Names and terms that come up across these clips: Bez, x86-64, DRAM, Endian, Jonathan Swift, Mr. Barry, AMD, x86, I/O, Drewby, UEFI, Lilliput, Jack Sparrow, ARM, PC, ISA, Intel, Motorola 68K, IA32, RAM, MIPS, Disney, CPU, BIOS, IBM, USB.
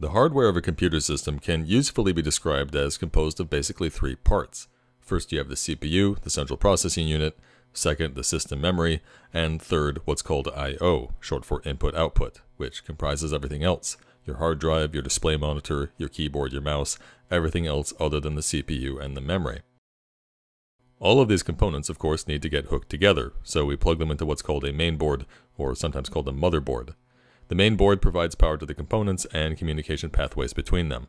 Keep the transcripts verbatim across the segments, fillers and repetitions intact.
The hardware of a computer system can usefully be described as composed of basically three parts. First, you have the C P U, the central processing unit, second, the system memory, and third, what's called I O, short for input-output, which comprises everything else. Your hard drive, your display monitor, your keyboard, your mouse, everything else other than the C P U and the memory. All of these components, of course, need to get hooked together, so we plug them into what's called a mainboard, or sometimes called a motherboard. The mainboard provides power to the components and communication pathways between them.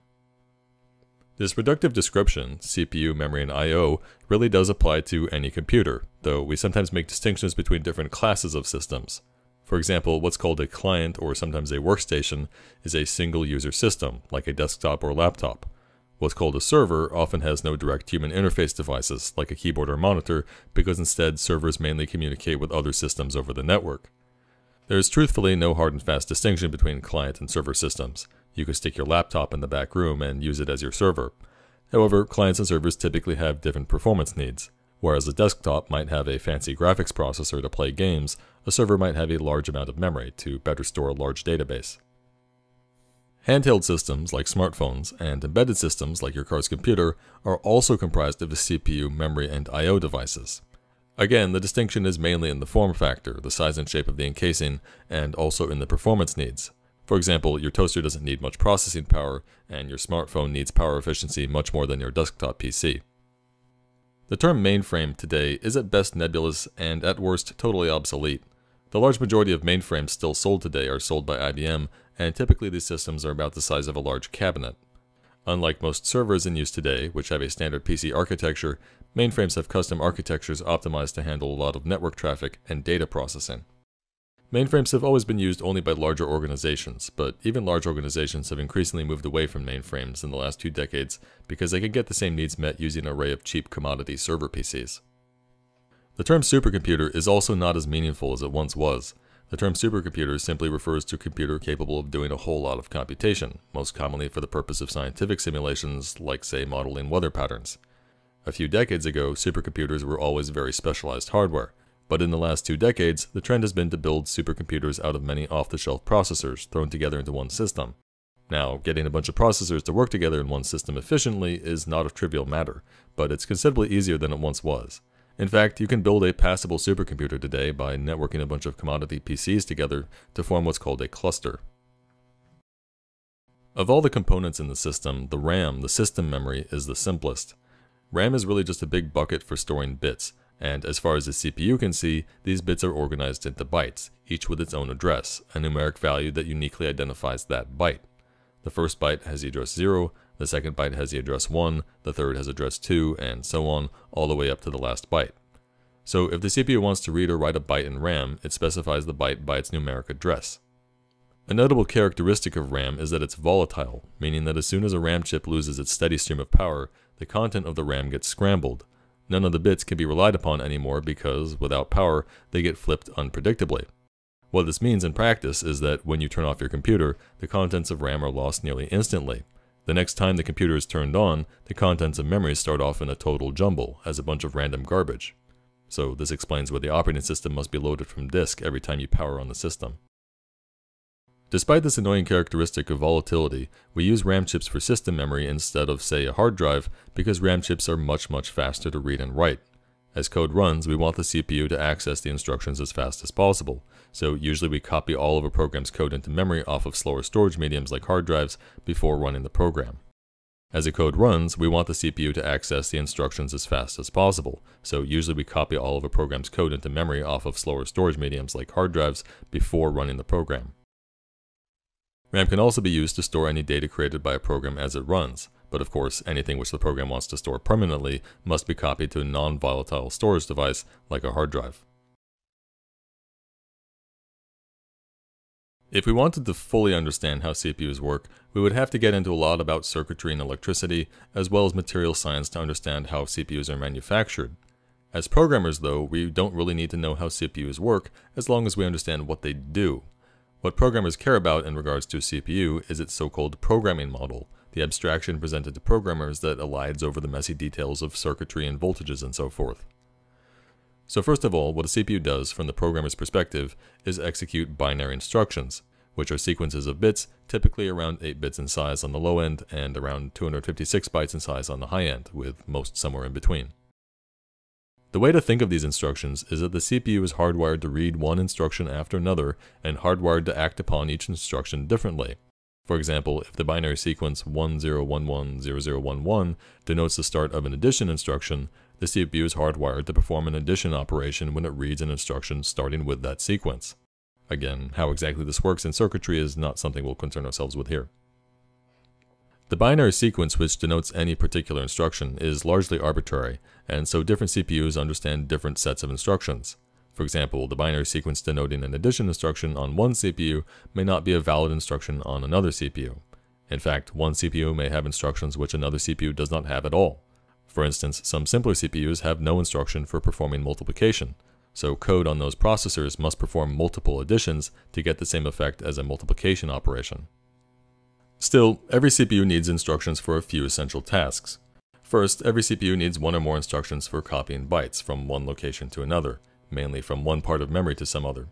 This reductive description, C P U, memory, and I O, really does apply to any computer, though we sometimes make distinctions between different classes of systems. For example, what's called a client, or sometimes a workstation, is a single-user system, like a desktop or laptop. What's called a server often has no direct human interface devices, like a keyboard or monitor, because instead servers mainly communicate with other systems over the network. There is truthfully no hard and fast distinction between client and server systems. You could stick your laptop in the back room and use it as your server. However, clients and servers typically have different performance needs. Whereas a desktop might have a fancy graphics processor to play games, a server might have a large amount of memory to better store a large database. Handheld systems like smartphones and embedded systems like your car's computer are also comprised of the C P U, memory, and I O devices. Again, the distinction is mainly in the form factor, the size and shape of the encasing, and also in the performance needs. For example, your toaster doesn't need much processing power, and your smartphone needs power efficiency much more than your desktop P C. The term mainframe today is at best nebulous and at worst totally obsolete. The large majority of mainframes still sold today are sold by I B M, and typically these systems are about the size of a large cabinet. Unlike most servers in use today, which have a standard P C architecture, mainframes have custom architectures optimized to handle a lot of network traffic and data processing. Mainframes have always been used only by larger organizations, but even large organizations have increasingly moved away from mainframes in the last two decades because they can get the same needs met using an array of cheap commodity server P Cs. The term supercomputer is also not as meaningful as it once was. The term supercomputer simply refers to a computer capable of doing a whole lot of computation, most commonly for the purpose of scientific simulations like, say, modeling weather patterns. A few decades ago, supercomputers were always very specialized hardware. But in the last two decades, the trend has been to build supercomputers out of many off-the-shelf processors thrown together into one system. Now, getting a bunch of processors to work together in one system efficiently is not a trivial matter, but it's considerably easier than it once was. In fact, you can build a passable supercomputer today by networking a bunch of commodity P Cs together to form what's called a cluster. Of all the components in the system, the RAM, the system memory, is the simplest. RAM is really just a big bucket for storing bits. And as far as the C P U can see, these bits are organized into bytes, each with its own address, a numeric value that uniquely identifies that byte. The first byte has the address zero, the second byte has the address one, the third has address two, and so on, all the way up to the last byte. So if the C P U wants to read or write a byte in RAM, it specifies the byte by its numeric address. A notable characteristic of RAM is that it's volatile, meaning that as soon as a RAM chip loses its steady stream of power, the content of the RAM gets scrambled. None of the bits can be relied upon anymore because, without power, they get flipped unpredictably. What this means in practice is that when you turn off your computer, the contents of RAM are lost nearly instantly. The next time the computer is turned on, the contents of memory start off in a total jumble, as a bunch of random garbage. So this explains why the operating system must be loaded from disk every time you power on the system. Despite this annoying characteristic of volatility, we use RAM chips for system memory instead of, say, a hard drive because RAM chips are much, much faster to read and write. As code runs, we want the C P U to access the instructions as fast as possible, so usually we copy all of a program's code into memory off of slower storage mediums like hard drives before running the program. As the code runs, we want the C P U to access the instructions as fast as possible, so usually we copy all of a program's code into memory off of slower storage mediums like hard drives before running the program. RAM can also be used to store any data created by a program as it runs, but of course anything which the program wants to store permanently must be copied to a non-volatile storage device like a hard drive. If we wanted to fully understand how C P Us work, we would have to get into a lot about circuitry and electricity, as well as material science to understand how C P Us are manufactured. As programmers though, we don't really need to know how C P Us work as long as we understand what they do. What programmers care about in regards to a C P U is its so-called programming model, the abstraction presented to programmers that elides over the messy details of circuitry and voltages and so forth. So first of all, what a C P U does from the programmer's perspective is execute binary instructions, which are sequences of bits, typically around eight bits in size on the low end and around two hundred fifty-six bytes in size on the high end, with most somewhere in between. The way to think of these instructions is that the C P U is hardwired to read one instruction after another and hardwired to act upon each instruction differently. For example, if the binary sequence one zero one one zero zero one one denotes the start of an addition instruction, the C P U is hardwired to perform an addition operation when it reads an instruction starting with that sequence. Again, how exactly this works in circuitry is not something we'll concern ourselves with here. The binary sequence, which denotes any particular instruction, is largely arbitrary, and so different C P Us understand different sets of instructions. For example, the binary sequence denoting an addition instruction on one C P U may not be a valid instruction on another C P U. In fact, one C P U may have instructions which another C P U does not have at all. For instance, some simpler C P Us have no instruction for performing multiplication, so code on those processors must perform multiple additions to get the same effect as a multiplication operation. Still, every C P U needs instructions for a few essential tasks. First, every C P U needs one or more instructions for copying bytes from one location to another, mainly from one part of memory to some other.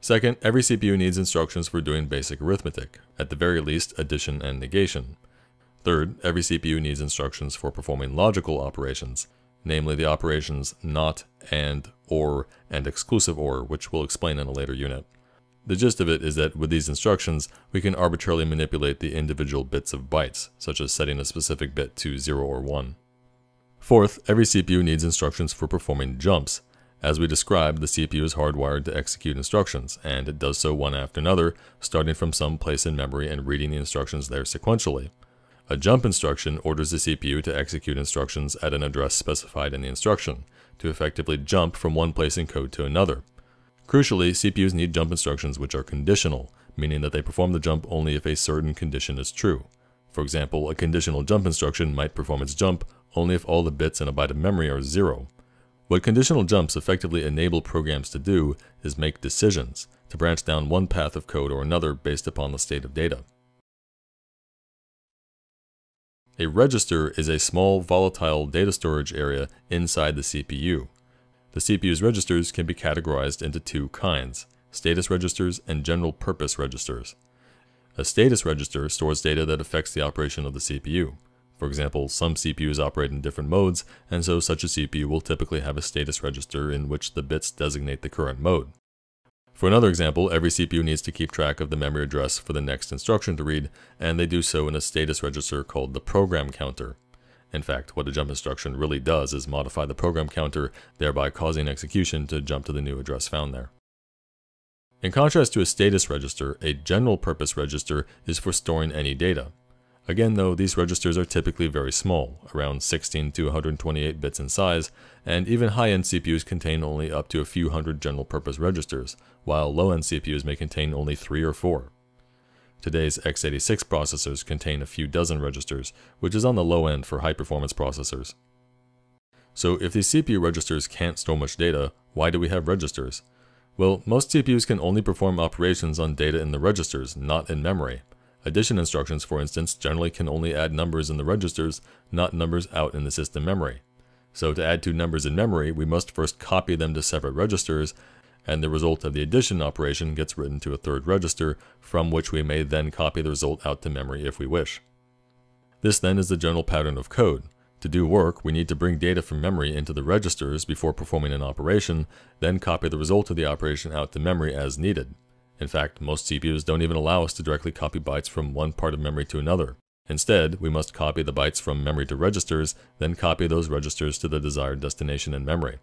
Second, every C P U needs instructions for doing basic arithmetic, at the very least addition and negation. Third, every C P U needs instructions for performing logical operations, namely the operations not, and, or, and exclusive or, which we'll explain in a later unit. The gist of it is that with these instructions, we can arbitrarily manipulate the individual bits of bytes, such as setting a specific bit to zero or one. Fourth, every C P U needs instructions for performing jumps. As we described, the C P U is hardwired to execute instructions, and it does so one after another, starting from some place in memory and reading the instructions there sequentially. A jump instruction orders the C P U to execute instructions at an address specified in the instruction, to effectively jump from one place in code to another. Crucially, C P Us need jump instructions which are conditional, meaning that they perform the jump only if a certain condition is true. For example, a conditional jump instruction might perform its jump only if all the bits in a byte of memory are zero. What conditional jumps effectively enable programs to do is make decisions, to branch down one path of code or another based upon the state of data. A register is a small, volatile data storage area inside the C P U. The C P U's registers can be categorized into two kinds: status registers and general-purpose registers. A status register stores data that affects the operation of the C P U. For example, some C P Us operate in different modes, and so such a C P U will typically have a status register in which the bits designate the current mode. For another example, every C P U needs to keep track of the memory address for the next instruction to read, and they do so in a status register called the program counter. In fact, what a jump instruction really does is modify the program counter, thereby causing execution to jump to the new address found there. In contrast to a status register, a general purpose register is for storing any data. Again though, these registers are typically very small, around sixteen to one hundred twenty-eight bits in size, and even high-end C P Us contain only up to a few hundred general purpose registers, while low-end C P Us may contain only three or four. Today's x eighty-six processors contain a few dozen registers, which is on the low end for high-performance processors. So if these C P U registers can't store much data, why do we have registers? Well, most C P Us can only perform operations on data in the registers, not in memory. Addition instructions, for instance, generally can only add numbers in the registers, not numbers out in the system memory. So to add two numbers in memory, we must first copy them to separate registers, and the result of the addition operation gets written to a third register, from which we may then copy the result out to memory if we wish. This then is the general pattern of code. To do work, we need to bring data from memory into the registers before performing an operation, then copy the result of the operation out to memory as needed. In fact, most C P Us don't even allow us to directly copy bytes from one part of memory to another. Instead, we must copy the bytes from memory to registers, then copy those registers to the desired destination in memory.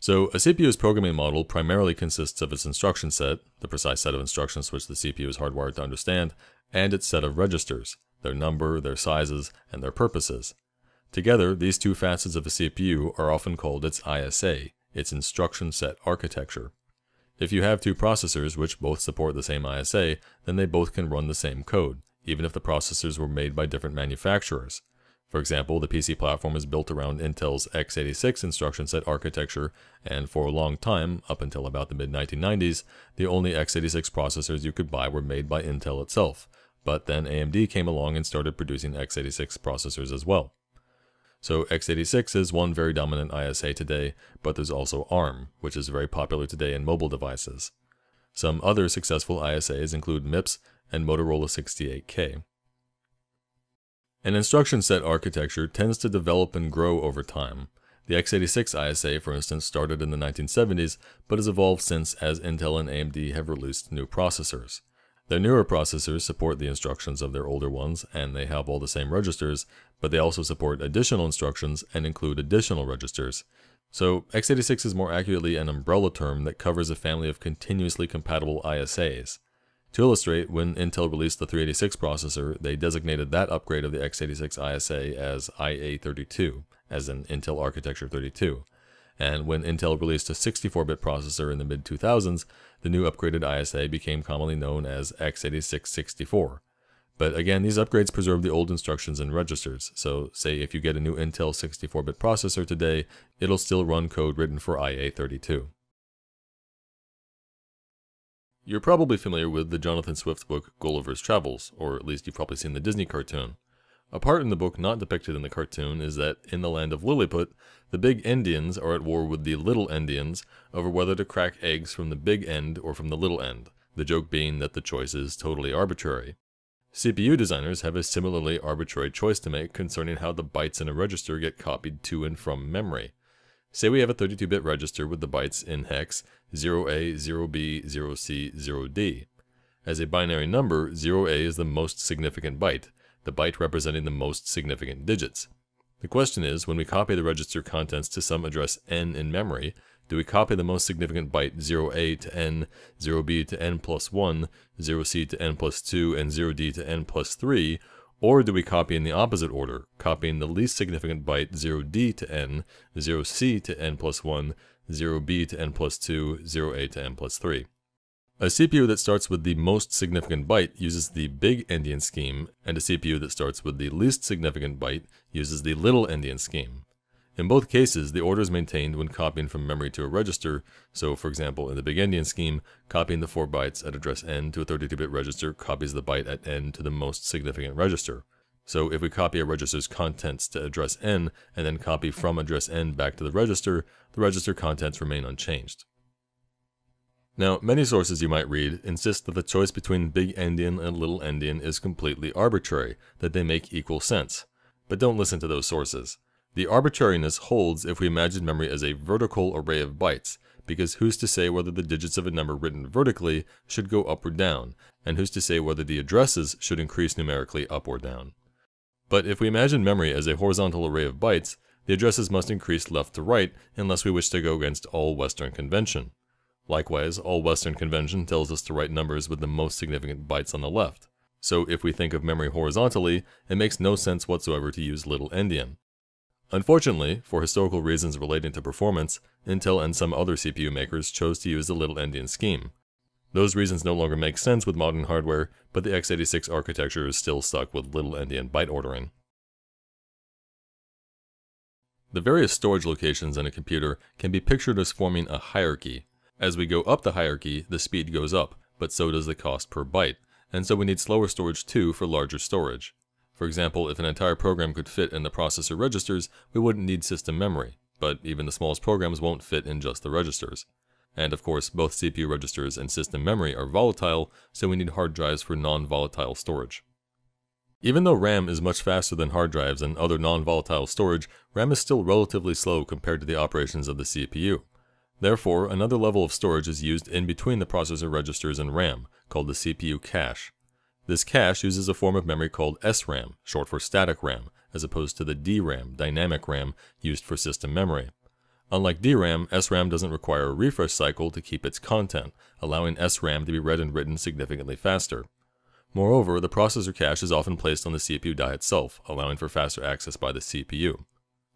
So, a C P U's programming model primarily consists of its instruction set, the precise set of instructions which the C P U is hardwired to understand, and its set of registers, their number, their sizes, and their purposes. Together, these two facets of a C P U are often called its I S A, its instruction set architecture. If you have two processors which both support the same I S A, then they both can run the same code, even if the processors were made by different manufacturers. For example, the P C platform is built around Intel's x eighty-six instruction set architecture, and for a long time, up until about the mid nineteen nineties, the only x eighty-six processors you could buy were made by Intel itself, but then A M D came along and started producing x eighty-six processors as well. So x eighty-six is one very dominant I S A today, but there's also ARM, which is very popular today in mobile devices. Some other successful I S As include MIPS and Motorola sixty-eight K. An instruction set architecture tends to develop and grow over time. The x eighty-six I S A, for instance, started in the nineteen seventies, but has evolved since as Intel and A M D have released new processors. Their newer processors support the instructions of their older ones, and they have all the same registers, but they also support additional instructions and include additional registers. So x eighty-six is more accurately an umbrella term that covers a family of continuously compatible I S As. To illustrate, when Intel released the three eighty-six processor, they designated that upgrade of the x eighty-six I S A as I A thirty-two, as in Intel Architecture thirty-two. And when Intel released a sixty-four bit processor in the mid two thousands, the new upgraded I S A became commonly known as x eighty-six sixty-four. But again, these upgrades preserve the old instructions and registers, so say if you get a new Intel sixty-four bit processor today, it'll still run code written for I A thirty-two. You're probably familiar with the Jonathan Swift book Gulliver's Travels, or at least you've probably seen the Disney cartoon. A part in the book not depicted in the cartoon is that, in the land of Lilliput, the big Endians are at war with the little Endians over whether to crack eggs from the big end or from the little end, the joke being that the choice is totally arbitrary. C P U designers have a similarly arbitrary choice to make concerning how the bytes in a register get copied to and from memory. Say we have a thirty-two bit register with the bytes in hex zero A, zero B, zero C, zero D. As a binary number, zero A is the most significant byte, the byte representing the most significant digits. The question is, when we copy the register contents to some address n in memory, do we copy the most significant byte zero A to n, zero B to n plus one, zero C to n plus two, and zero D to n plus three, or do we copy in the opposite order, copying the least significant byte zero D to n, zero C to n plus one, zero B to n plus two, zero A to n plus three? A C P U that starts with the most significant byte uses the big Endian scheme, and a C P U that starts with the least significant byte uses the little Endian scheme. In both cases, the order is maintained when copying from memory to a register, so for example in the big Endian scheme, copying the four bytes at address n to a thirty-two bit register copies the byte at n to the most significant register. So if we copy a register's contents to address n, and then copy from address n back to the register, the register contents remain unchanged. Now, many sources you might read insist that the choice between big Endian and little Endian is completely arbitrary, that they make equal sense. But don't listen to those sources. The arbitrariness holds if we imagine memory as a vertical array of bytes, because who's to say whether the digits of a number written vertically should go up or down, and who's to say whether the addresses should increase numerically up or down. But if we imagine memory as a horizontal array of bytes, the addresses must increase left to right unless we wish to go against all Western convention. Likewise, all Western convention tells us to write numbers with the most significant bytes on the left. So if we think of memory horizontally, it makes no sense whatsoever to use little Endian. Unfortunately, for historical reasons relating to performance, Intel and some other C P U makers chose to use the little Endian scheme. Those reasons no longer make sense with modern hardware, but the x eighty-six architecture is still stuck with little Endian byte ordering. The various storage locations in a computer can be pictured as forming a hierarchy. As we go up the hierarchy, the speed goes up, but so does the cost per byte, and so we need slower storage too for larger storage. For example, if an entire program could fit in the processor registers, we wouldn't need system memory, but even the smallest programs won't fit in just the registers. And of course, both C P U registers and system memory are volatile, so we need hard drives for non-volatile storage. Even though RAM is much faster than hard drives and other non-volatile storage, RAM is still relatively slow compared to the operations of the C P U. Therefore, another level of storage is used in between the processor registers and RAM, called the C P U cache. This cache uses a form of memory called S RAM, short for static RAM, as opposed to the D RAM, dynamic RAM, used for system memory. Unlike D RAM, S RAM doesn't require a refresh cycle to keep its content, allowing S RAM to be read and written significantly faster. Moreover, the processor cache is often placed on the C P U die itself, allowing for faster access by the C P U.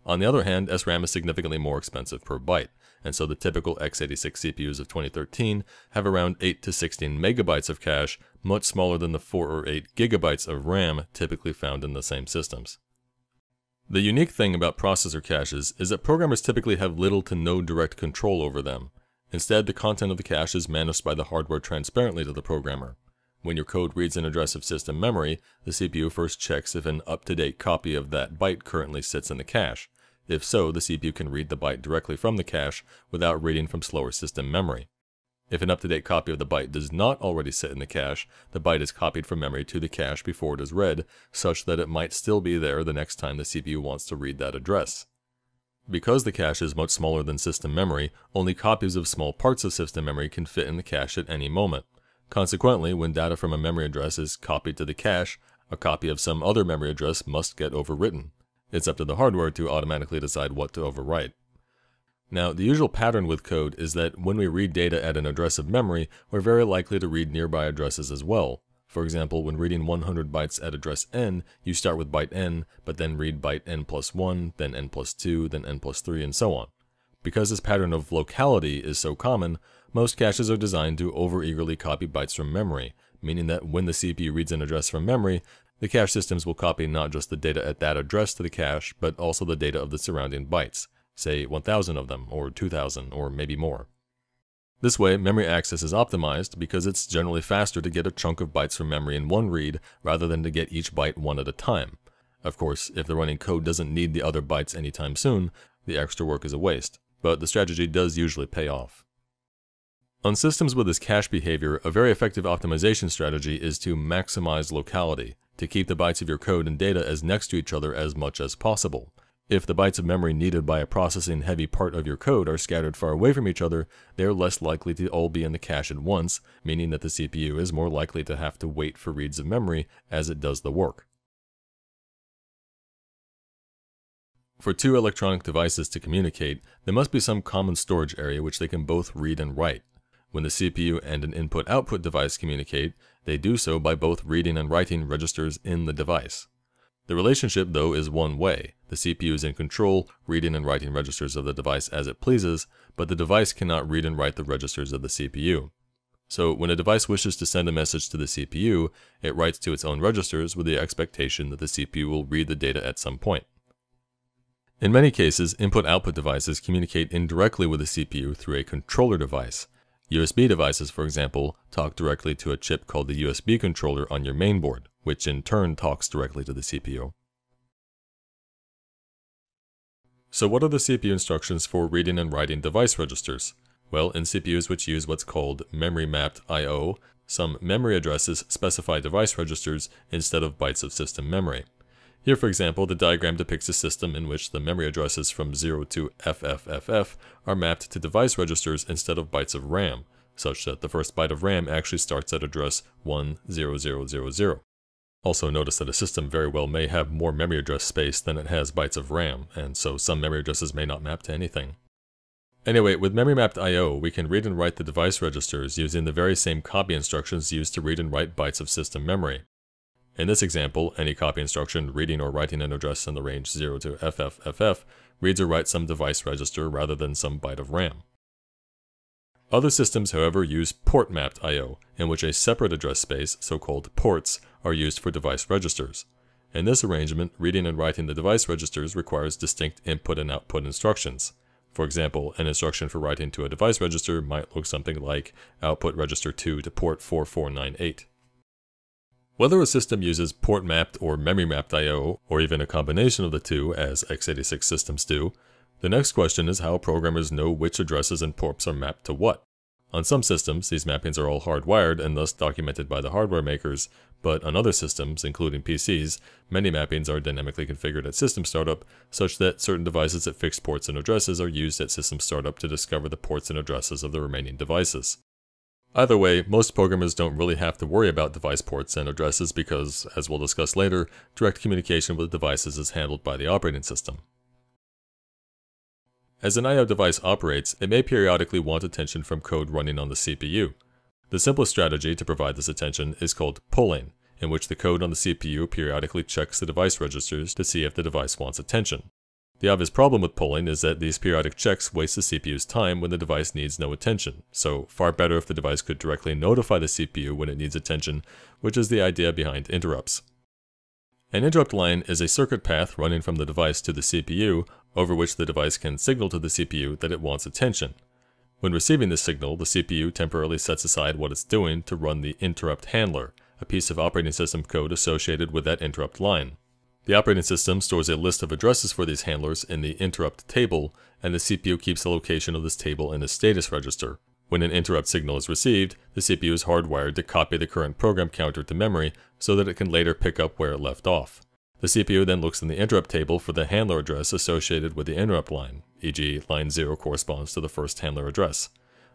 On the other hand, S RAM is significantly more expensive per byte, and so the typical x eighty-six C P Us of twenty thirteen have around eight to sixteen megabytes of cache, much smaller than the four or eight gigabytes of RAM typically found in the same systems. The unique thing about processor caches is that programmers typically have little to no direct control over them. Instead, the content of the cache is managed by the hardware transparently to the programmer. When your code reads an address of system memory, the C P U first checks if an up-to-date copy of that byte currently sits in the cache. If so, the C P U can read the byte directly from the cache without reading from slower system memory. If an up-to-date copy of the byte does not already sit in the cache, the byte is copied from memory to the cache before it is read, such that it might still be there the next time the C P U wants to read that address. Because the cache is much smaller than system memory, only copies of small parts of system memory can fit in the cache at any moment. Consequently, when data from a memory address is copied to the cache, a copy of some other memory address must get overwritten. It's up to the hardware to automatically decide what to overwrite. Now, the usual pattern with code is that when we read data at an address of memory, we're very likely to read nearby addresses as well. For example, when reading one hundred bytes at address n, you start with byte n, but then read byte n plus one, then n plus two, then n plus three, and so on. Because this pattern of locality is so common, most caches are designed to overeagerly copy bytes from memory, meaning that when the C P U reads an address from memory, the cache systems will copy not just the data at that address to the cache, but also the data of the surrounding bytes, say one thousand of them, or two thousand, or maybe more. This way, memory access is optimized because it's generally faster to get a chunk of bytes from memory in one read rather than to get each byte one at a time. Of course, if the running code doesn't need the other bytes anytime soon, the extra work is a waste, but the strategy does usually pay off. On systems with this cache behavior, a very effective optimization strategy is to maximize locality, to keep the bytes of your code and data as next to each other as much as possible. If the bytes of memory needed by a processing-heavy part of your code are scattered far away from each other, they are less likely to all be in the cache at once, meaning that the C P U is more likely to have to wait for reads of memory as it does the work. For two electronic devices to communicate, there must be some common storage area which they can both read and write. When the C P U and an input-output device communicate, they do so by both reading and writing registers in the device. The relationship, though, is one way. The C P U is in control, reading and writing registers of the device as it pleases, but the device cannot read and write the registers of the C P U. So, when a device wishes to send a message to the C P U, it writes to its own registers with the expectation that the C P U will read the data at some point. In many cases, input-output devices communicate indirectly with the C P U through a controller device. U S B devices, for example, talk directly to a chip called the U S B controller on your mainboard, which in turn talks directly to the C P U. So what are the C P U instructions for reading and writing device registers? Well, in C P Us which use what's called memory-mapped I O, some memory addresses specify device registers instead of bytes of system memory. Here, for example, the diagram depicts a system in which the memory addresses from zero to F F F F are mapped to device registers instead of bytes of RAM, such that the first byte of RAM actually starts at address one zero zero zero zero. Also notice that a system very well may have more memory address space than it has bytes of RAM, and so some memory addresses may not map to anything. Anyway, with memory-mapped I O, we can read and write the device registers using the very same copy instructions used to read and write bytes of system memory. In this example, any copy instruction reading or writing an address in the range zero to F F F F reads or writes some device register rather than some byte of RAM. Other systems, however, use port-mapped I O, in which a separate address space, so-called ports, are used for device registers. In this arrangement, reading and writing the device registers requires distinct input and output instructions. For example, an instruction for writing to a device register might look something like output register two to port four four nine eight. Whether a system uses port-mapped or memory-mapped I O, or even a combination of the two, as x eighty-six systems do, the next question is how programmers know which addresses and ports are mapped to what. On some systems, these mappings are all hardwired and thus documented by the hardware makers, but on other systems, including P Cs, many mappings are dynamically configured at system startup, such that certain devices at fixed ports and addresses are used at system startup to discover the ports and addresses of the remaining devices. Either way, most programmers don't really have to worry about device ports and addresses because, as we'll discuss later, direct communication with devices is handled by the operating system. As an I O device operates, it may periodically want attention from code running on the C P U. The simplest strategy to provide this attention is called polling, in which the code on the C P U periodically checks the device registers to see if the device wants attention. The obvious problem with polling is that these periodic checks waste the C P U's time when the device needs no attention, so far better if the device could directly notify the C P U when it needs attention, which is the idea behind interrupts. An interrupt line is a circuit path running from the device to the C P U, over which the device can signal to the C P U that it wants attention. When receiving this signal, the C P U temporarily sets aside what it's doing to run the interrupt handler, a piece of operating system code associated with that interrupt line. The operating system stores a list of addresses for these handlers in the interrupt table, and the C P U keeps the location of this table in a status register. When an interrupt signal is received, the C P U is hardwired to copy the current program counter to memory so that it can later pick up where it left off. The C P U then looks in the interrupt table for the handler address associated with the interrupt line, for example line zero corresponds to the first handler address.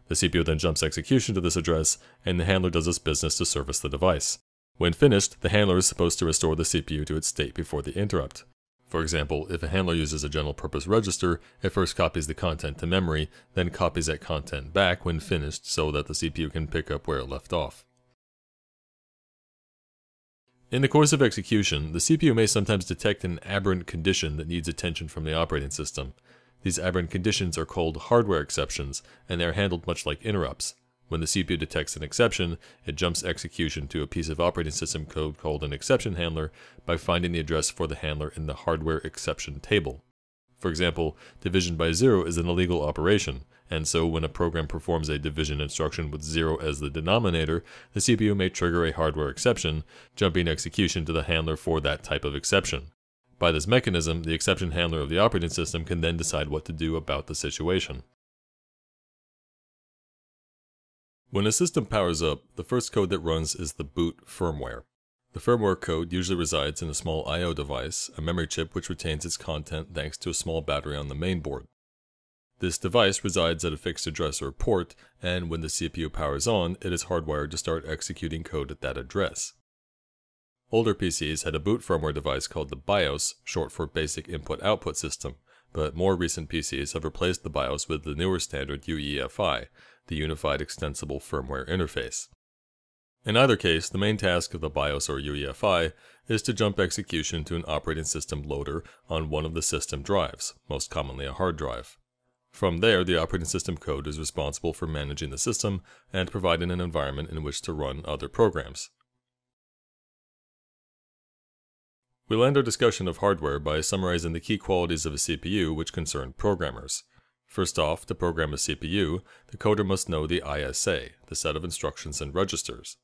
The C P U then jumps execution to this address, and the handler does its business to service the device. When finished, the handler is supposed to restore the C P U to its state before the interrupt. For example, if a handler uses a general purpose register, it first copies the content to memory, then copies that content back when finished so that the C P U can pick up where it left off. In the course of execution, the C P U may sometimes detect an aberrant condition that needs attention from the operating system. These aberrant conditions are called hardware exceptions, and they are handled much like interrupts. When the C P U detects an exception, it jumps execution to a piece of operating system code called an exception handler by finding the address for the handler in the hardware exception table. For example, division by zero is an illegal operation, and so when a program performs a division instruction with zero as the denominator, the C P U may trigger a hardware exception, jumping execution to the handler for that type of exception. By this mechanism, the exception handler of the operating system can then decide what to do about the situation. When a system powers up, the first code that runs is the boot firmware. The firmware code usually resides in a small I O device, a memory chip which retains its content thanks to a small battery on the main board. This device resides at a fixed address or port, and when the C P U powers on, it is hardwired to start executing code at that address. Older P Cs had a boot firmware device called the BIOS, short for Basic Input-Output System, but more recent P Cs have replaced the BIOS with the newer standard U E F I, the Unified Extensible Firmware Interface. In either case, the main task of the BIOS or U E F I is to jump execution to an operating system loader on one of the system drives, most commonly a hard drive. From there, the operating system code is responsible for managing the system and providing an environment in which to run other programs. We'll end our discussion of hardware by summarizing the key qualities of a C P U which concern programmers. First off, to program a C P U, the coder must know the I S A, the set of instructions and registers.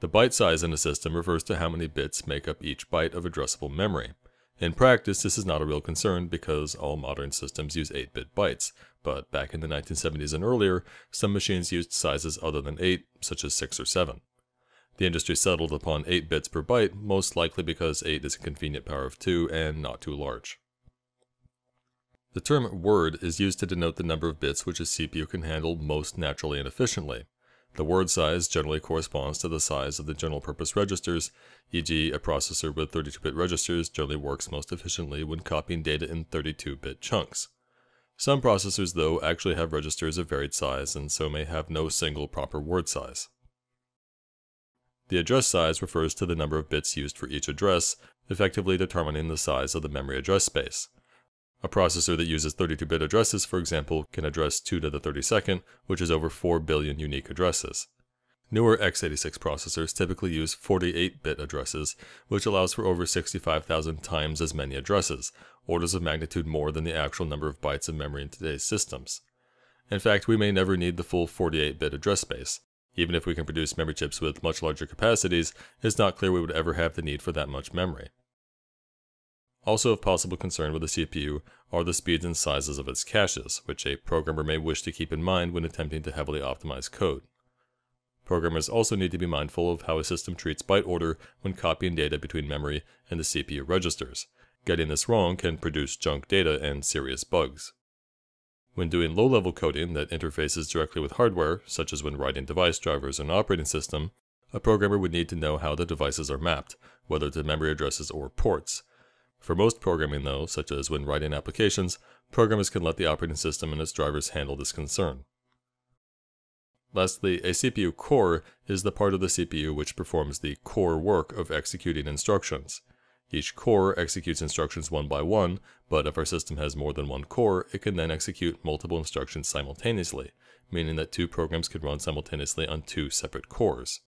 The byte size in a system refers to how many bits make up each byte of addressable memory. In practice, this is not a real concern because all modern systems use eight bit bytes, but back in the nineteen seventies and earlier, some machines used sizes other than eight, such as six or seven. The industry settled upon eight bits per byte, most likely because eight is a convenient power of two and not too large. The term word is used to denote the number of bits which a C P U can handle most naturally and efficiently. The word size generally corresponds to the size of the general purpose registers, for example a processor with thirty-two bit registers generally works most efficiently when copying data in thirty-two bit chunks. Some processors, though, actually have registers of varied size and so may have no single proper word size. The address size refers to the number of bits used for each address, effectively determining the size of the memory address space. A processor that uses thirty-two bit addresses, for example, can address two to the thirty-second, which is over four billion unique addresses. Newer x eighty-six processors typically use forty-eight bit addresses, which allows for over sixty-five thousand times as many addresses, orders of magnitude more than the actual number of bytes of memory in today's systems. In fact, we may never need the full forty-eight bit address space. Even if we can produce memory chips with much larger capacities, it's not clear we would ever have the need for that much memory. Also of possible concern with a C P U are the speeds and sizes of its caches, which a programmer may wish to keep in mind when attempting to heavily optimize code. Programmers also need to be mindful of how a system treats byte order when copying data between memory and the C P U registers. Getting this wrong can produce junk data and serious bugs. When doing low-level coding that interfaces directly with hardware, such as when writing device drivers and operating system, a programmer would need to know how the devices are mapped, whether to memory addresses or ports. For most programming though, such as when writing applications, programmers can let the operating system and its drivers handle this concern. Lastly, a C P U core is the part of the C P U which performs the core work of executing instructions. Each core executes instructions one by one, but if our system has more than one core, it can then execute multiple instructions simultaneously, meaning that two programs can run simultaneously on two separate cores.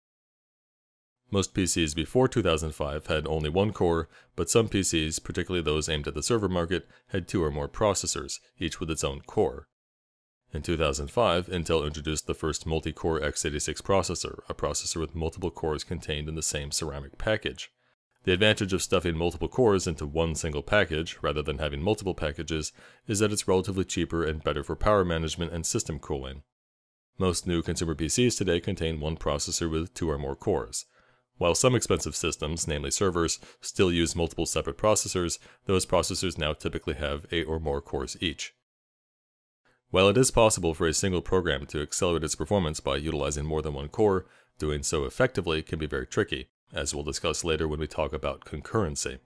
Most P Cs before two thousand five had only one core, but some P Cs, particularly those aimed at the server market, had two or more processors, each with its own core. In two thousand five, Intel introduced the first multi-core x eighty-six processor, a processor with multiple cores contained in the same ceramic package. The advantage of stuffing multiple cores into one single package, rather than having multiple packages, is that it's relatively cheaper and better for power management and system cooling. Most new consumer P Cs today contain one processor with two or more cores. While some expensive systems, namely servers, still use multiple separate processors, those processors now typically have eight or more cores each. While it is possible for a single program to accelerate its performance by utilizing more than one core, doing so effectively can be very tricky, as we'll discuss later when we talk about concurrency.